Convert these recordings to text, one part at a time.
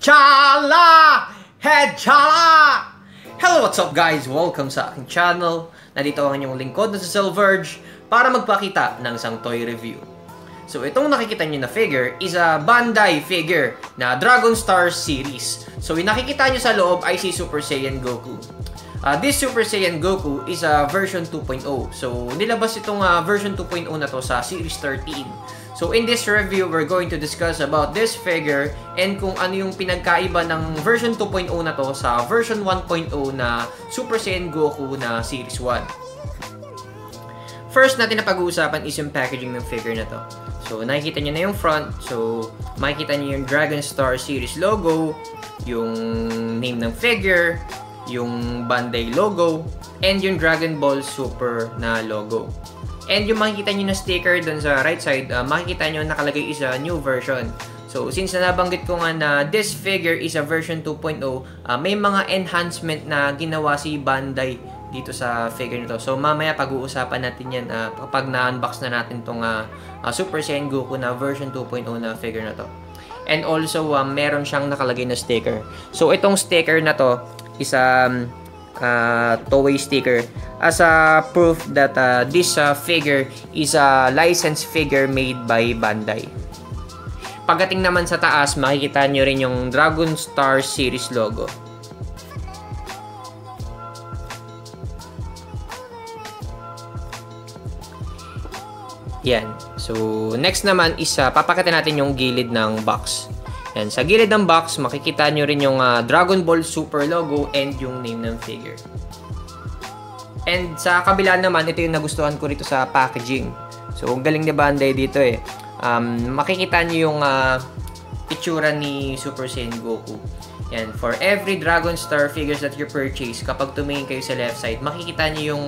Chala! Head Chala! Hello, what's up guys? Welcome sa aking channel. Nandito ang inyong lingkod na si Silverge para magpakita ng isang toy review. So itong nakikita nyo na figure is a Bandai figure na Dragon Stars series. So yung nakikita nyo sa loob ay si Super Saiyan Goku. This Super Saiyan Goku is a version 2.0. So nilabas itong version 2.0 na to sa series 13. So in this review, we're going to discuss about this figure and kung ano yung pinagkaiba ng version 2.0 na to sa version 1.0 na Super Saiyan Goku na Series 1. First natin na pag-uusapan is yung packaging ng figure na to. So nakikita nyo na yung front. So makikita nyo yung Dragon Star Series logo, yung name ng figure, yung Bandai logo, and yung Dragon Ball Super na logo. And yung makikita nyo na sticker dun sa right side, makikita nyo nakalagay is a new version. So since na nabanggit ko nga na this figure is a version 2.0, may mga enhancement na ginawa si Bandai dito sa figure nito. So mamaya pag-uusapan natin yan kapag na-unbox na natin tong Super Saiyan Goku na version 2.0 na figure na to. And also meron siyang nakalagay na sticker. So itong sticker na to is a toy sticker as a proof that this figure is a licensed figure made by Bandai. Pagdating naman sa taas, makikita nyo rin yung Dragon Star Series logo. Yan. So next naman is papakita natin yung gilid ng box. Yan, sa gilid ng box, makikita nyo rin yung Dragon Ball Super logo and yung name ng figure. And sa kabila naman, ito yung nagustuhan ko rito sa packaging. So, galing ni Bandai dito eh. Makikita nyo yung itsura ni Super Saiyan Goku. Yan, for every Dragon Star figures that you purchase, kapag tumingin kayo sa left side, makikita nyo yung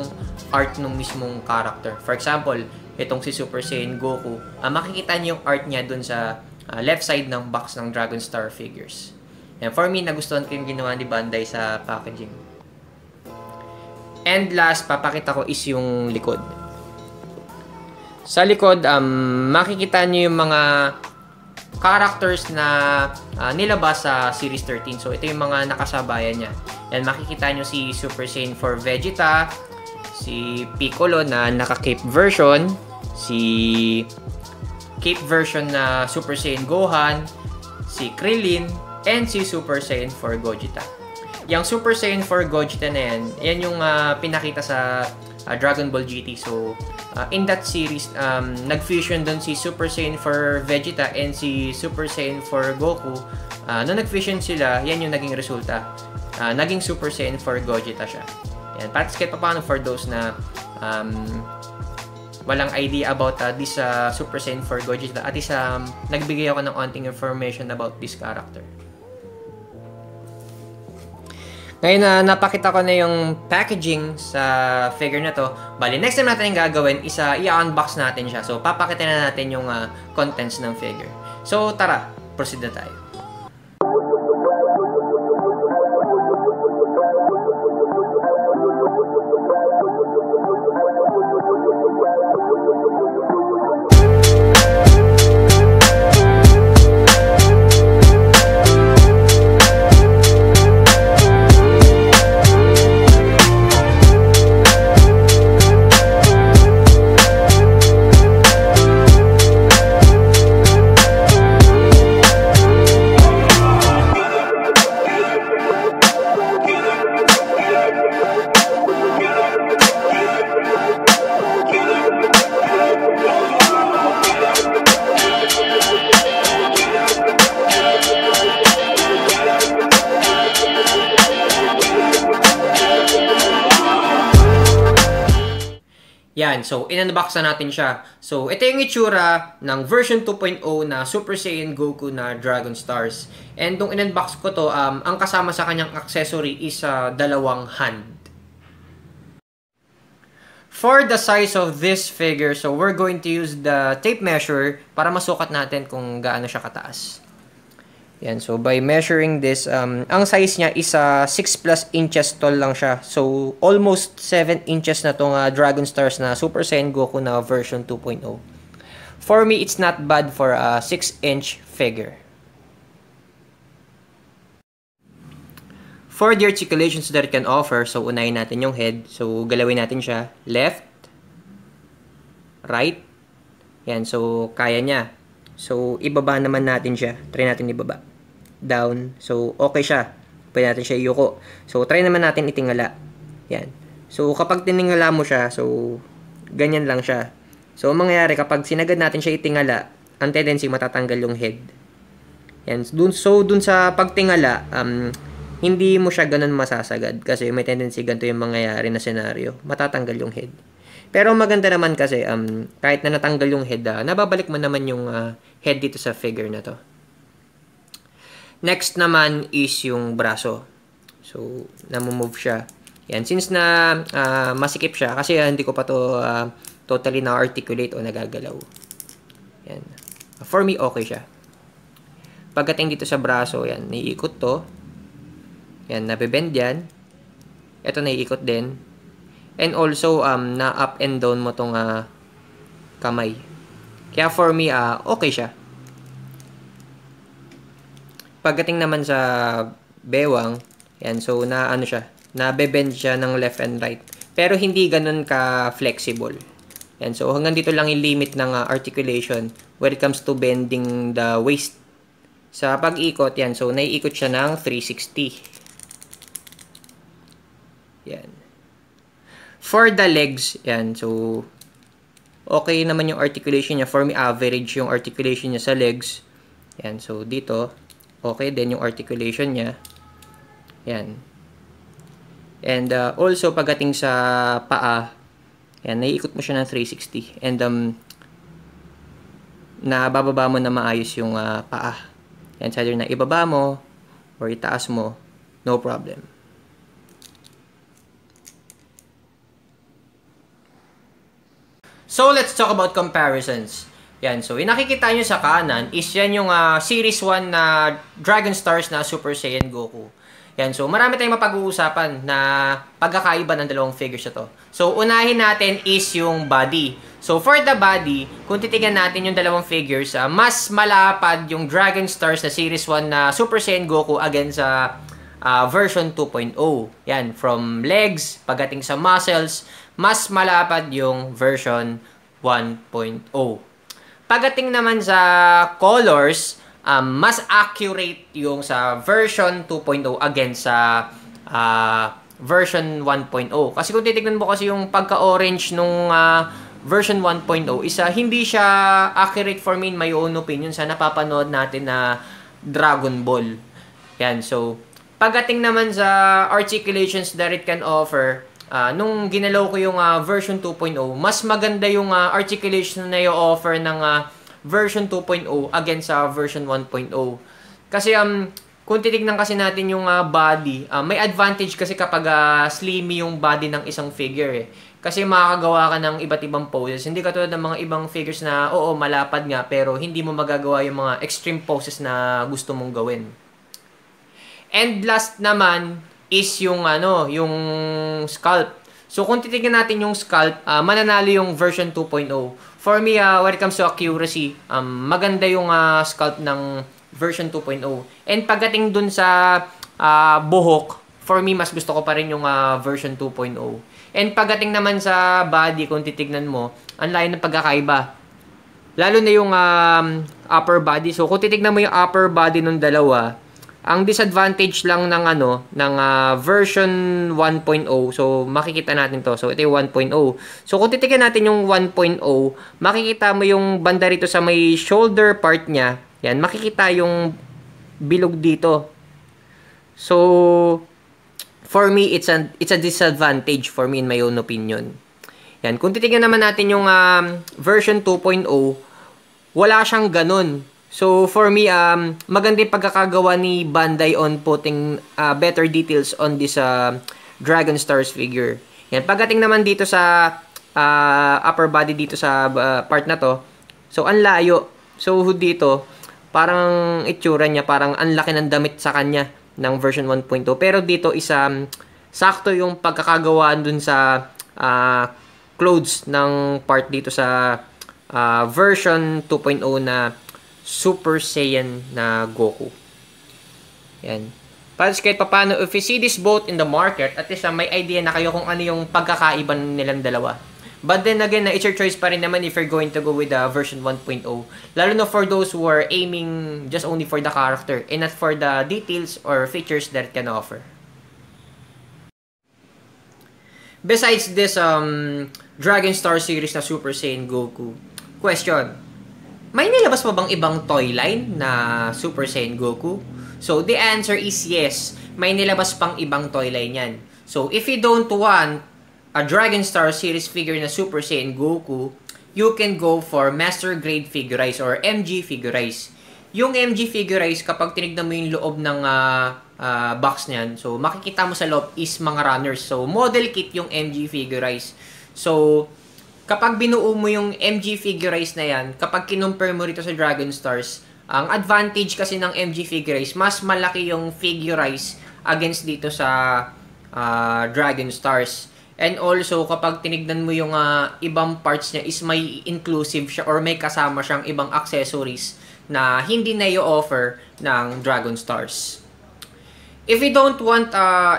art ng mismong character. For example, itong si Super Saiyan Goku, makikita nyo yung art niya dun sa left side ng box ng Dragon Star figures. And for me, nagustuhan ko yung ginawa ni Bandai sa packaging. And last, papakita ko is yung likod. Sa likod, makikita nyo yung mga characters na nilabas sa Series 13. So, ito yung mga nakasabayan niya. And makikita nyo si Super Saiyan for Vegeta, si Piccolo na naka-cape version, si cape version na Super Saiyan Gohan, si Krillin, and si Super Saiyan 4 Gogeta. Yung Super Saiyan 4 Gogeta na yan, yan yung pinakita sa Dragon Ball GT. So, in that series, nag-fusion doon si Super Saiyan 4 Vegeta and si Super Saiyan 4 Goku. Nung nag-fusion sila, yan yung naging resulta. Naging Super Saiyan 4 Gogeta siya. Yan, parang kahit paano for those na walang idea about this Super Saiyan 4 Gogeta. At isa, nagbigay ako ng onting information about this character. Ngayon, napakita ko na yung packaging sa figure na to. Bali, next time natin yung gagawin is i-unbox natin siya. So, papakita na natin yung contents ng figure. So, tara, proceed na tayo. Yan, so in-unbox na natin siya. So ito yung itsura ng version 2.0 na Super Saiyan Goku na Dragon Stars. And nung in-unbox ko to, ang kasama sa kanyang accessory is dalawang hand. For the size of this figure, so we're going to use the tape measure para masukat natin kung gaano siya kataas. Yan, so by measuring this, ang size niya is 6 plus inches tall lang siya. So, almost 7 inches na itong Dragon Stars na Super Saiyan Goku na version 2.0. For me, it's not bad for a 6-inch figure. For the articulations that it can offer, so unahin natin yung head. So galawin natin siya. Left, right. Yan, so kaya niya. So ibaba naman natin siya. Try natin ibaba. Down. So okay siya. Pwede natin siya iyuko. So try naman natin itingala. Yan. So kapag tiningala mo siya, so ganyan lang siya. So ang mangyayari kapag sinagad natin siya itingala, ang tendency matatanggal yung head. Yan. So dun sa pagtingala, hindi mo siya ganun masasagad kasi may tendency ganito yung mangyayari na senaryo. Matatanggal yung head. Pero maganda naman kasi kahit na natanggal yung head, nababalik mo naman yung head dito sa figure na to. Next naman is yung braso. So, namumove siya. Yan. Since na masikip siya, kasi hindi ko pa to totally na-articulate o nagagalaw. Yan. For me, okay siya. Pagdating dito sa braso, yan, naiikot to. Yan, nabibend yan. Ito, naiikot din. And also, na-up and down mo tong kamay. Kaya for me, okay siya. Pagdating naman sa bewang, yan, so na-ano siya, nabibend siya ng left and right. Pero hindi ganun ka-flexible. Yan, so hanggang dito lang yung limit ng articulation when it comes to bending the waist. Sa pag-ikot, yan, so naiikot siya ng 360. Yan. For the legs, yan, so okay naman yung articulation niya. For me, average yung articulation niya sa legs. Yan, so dito, okay din yung articulation niya. Yan. And also, pagdating sa paa, yan, naiikot mo siya ng 360. And nabababa mo na maayos yung paa. Yan, either na ibaba mo or itaas mo, no problem. So, let's talk about comparisons. Yan. So, yung nakikita nyo sa kanan is yan yung Series 1 na Dragon Stars na Super Saiyan Goku. Yan. So, marami tayong mapag-uusapan na pagkakaiba ng dalawang figures na to. So, unahin natin is yung body. So, for the body, kung titignan natin yung dalawang figures, mas malapad yung Dragon Stars na Series 1 na Super Saiyan Goku against sa version 2.0. Yan. From legs, pagdating sa muscles, mas malapad yung version 1.0. Pagdating naman sa colors, mas accurate yung sa version 2.0 against sa version 1.0. Kasi kung titignan mo kasi yung pagka-orange nung version 1.0, isa hindi siya accurate for me in my own opinion sa napapanood natin na Dragon Ball. Yan, so pagdating naman sa articulations that it can offer, nung ginalaw ko yung version 2.0, mas maganda yung articulation na i-offer ng version 2.0 against sa version 1.0. Kasi kung titignan kasi natin yung body, may advantage kasi kapag slimy yung body ng isang figure eh. Kasi makakagawa ka ng iba't ibang poses. Hindi katulad ng mga ibang figures na oo, malapad nga pero hindi mo magagawa yung mga extreme poses na gusto mong gawin. And last naman is yung ano, yung scalp. So kung titingnan natin yung scalp, mananalo yung version 2.0. For me, when it comes to accuracy, maganda yung scalp ng version 2.0. And pagdating dun sa buhok, for me mas gusto ko pa rin yung version 2.0. And pagdating naman sa body, kung titignan mo, ang layo ng pagkakaiba. Lalo na yung upper body. So kung titignan mo yung upper body nung dalawa, ang disadvantage lang ng ano ng version 1.0. So makikita natin to. So ito yung 1.0. So kung titingnan natin yung 1.0, makikita mo yung banda rito sa may shoulder part niya. Yan, makikita yung bilog dito. So for me it's a disadvantage for me in my own opinion. Yan, kung titingnan naman natin yung version 2.0, wala siyang ganun. So, for me, maganda yung pagkakagawa ni Bandai on putting better details on this Dragon Stars figure. Yan. Pagdating naman dito sa upper body dito sa part na to, so, ang layo. So, dito, parang itsura niya, parang ang laki ng damit sa kanya ng version 1.0. Pero dito, isa, sakto yung pagkakagawaan dun sa clothes ng part dito sa version 2.0 na Super Saiyan na Goku. Yan. Para kahit papano, if you see this both in the market, at least may idea na kayo kung ano yung pagkakaiba nilang dalawa. But then again, it's your choice pa rin naman if you're going to go with the version 1.0. Lalo na for those who are aiming just only for the character and not for the details or features that it can offer. Besides this Dragon Star series na Super Saiyan Goku, question, may nilabas pa bang ibang toy line na Super Saiyan Goku? So the answer is yes, may nilabas pang ibang toy line yan. So if you don't want a Dragon Star series figure na Super Saiyan Goku, you can go for Master Grade Figure-rise or MG Figure-rise. Yung MG Figure-rise, kapag tinignan mo yung loob ng box niyan, so makikita mo sa loob is mga runners. So model kit yung MG Figure-rise. So kapag binuo mo yung MG Figure-rise na yan, kapag kinumpare mo rito sa Dragon Stars, ang advantage kasi ng MG Figure-rise, mas malaki yung Figure-rise against dito sa Dragon Stars. And also, kapag tinignan mo yung ibang parts niya is may inclusive siya or may kasama siyang ibang accessories na hindi na i-offer ng Dragon Stars. If you don't want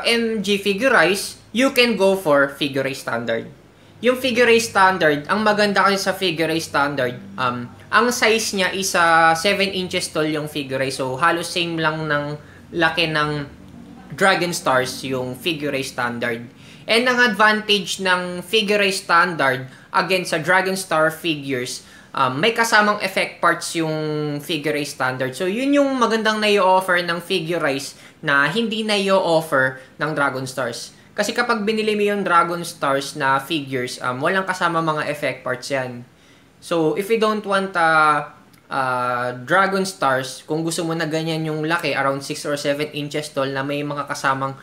MG Figure-rise, you can go for Figure-rise Standard. Yung Figure-rise Standard, ang maganda kasi sa Figure-rise Standard, ang size niya is 7 inches tall yung Figure-rise. So, halos same lang ng laki ng Dragon Stars yung Figure-rise Standard. And ang advantage ng Figure-rise Standard again sa Dragon Star figures, may kasamang effect parts yung Figure-rise Standard. So yun yung magandang na-offer ng Figure-rise na hindi na-offer ng Dragon Stars. Kasi kapag binili mo yung Dragon Stars na figures, walang kasama mga effect parts yan. So if you don't want Dragon Stars, kung gusto mo na ganyan yung laki, around 6 or 7 inches tall na may mga kasamang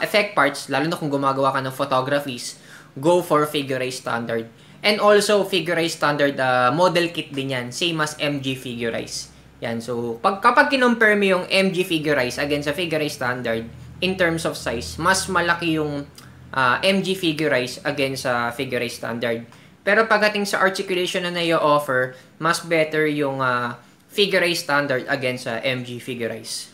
effect parts, lalo na kung gumagawa ka ng photographies, go for Figure-rise Standard. And also, Figure-rise Standard, model kit din yan, same as MG Figure-rise. Yan, so kapag kinumpare mo yung MG Figure-rise against sa Figure-rise Standard, in terms of size, mas malaki yung MG Figure-rise against sa Figure-rise Standard. Pero pagdating sa articulation na na-offer, mas better yung Figure-rise Standard against sa MG Figure-rise.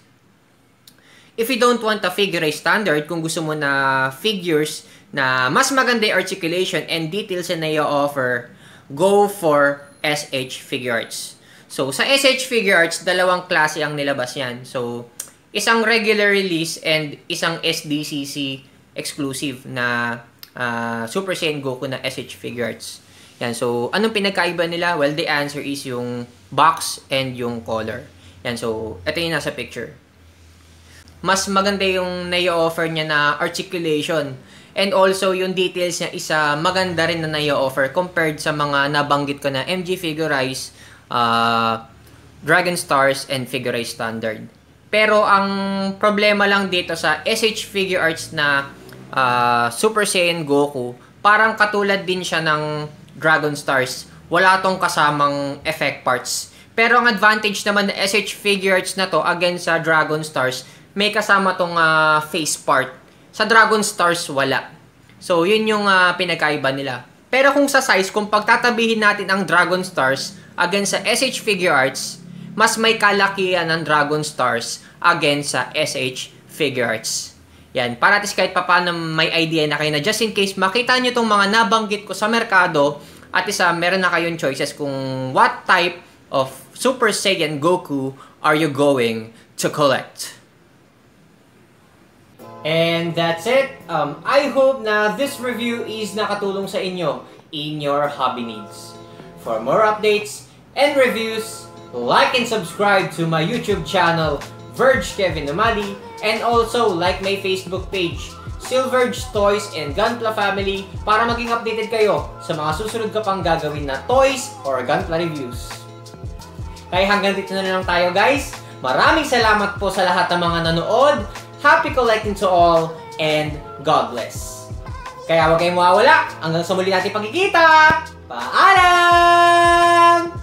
If you don't want a Figure-rise Standard, kung gusto mo na figures na mas maganda yung articulation and details na i-offer, go for SH Figuarts. So, sa SH Figuarts, dalawang klase ang nilabas yan. So, isang regular release and isang SDCC exclusive na Super Saiyan Goku na SH Figuarts. Yan, so, anong pinagkaiba nila? Well, the answer is yung box and yung color. Yan, so, ito yung nasa picture. Mas maganda yung na-offer niya na articulation. And also, yung details niya is maganda rin na na-offer compared sa mga nabanggit ko na MG Figure-rise, Dragon Stars, and Figure-rise Standard. Pero ang problema lang dito sa SH Figuarts na Super Saiyan Goku, parang katulad din siya ng Dragon Stars. Wala tong kasamang effect parts. Pero ang advantage naman ng SH Figuarts na to against sa Dragon Stars, may kasama tong face part. Sa Dragon Stars, wala. So, yun yung pinagkaiba nila. Pero kung sa size, kung pagtatabihin natin ang Dragon Stars against sa SH Figuarts, mas may kalakihan ang Dragon Stars against sa SH Figuarts. Yan. Para tis kahit papaano may idea na kayo na just in case makita nyo itong mga nabanggit ko sa merkado, at isa, meron na kayong choices kung what type of Super Saiyan Goku are you going to collect. And that's it. I hope na this review is nakatulong sa inyo in your hobby needs. For more updates and reviews, like and subscribe to my YouTube channel, Verge Kevin Omali, and also like my Facebook page, Silverge Toys and GUNPLA Family, para maging updated kayo sa mga susunod ka pang gagawin na toys or GUNPLA reviews. Kaya hanggang dito na lang tayo, guys. Maraming salamat po sa lahat ng mga nanood. Happy collecting to all, and God bless. Kaya huwag kayong mawawala hanggang sa muli natin pagkikita. Paalam!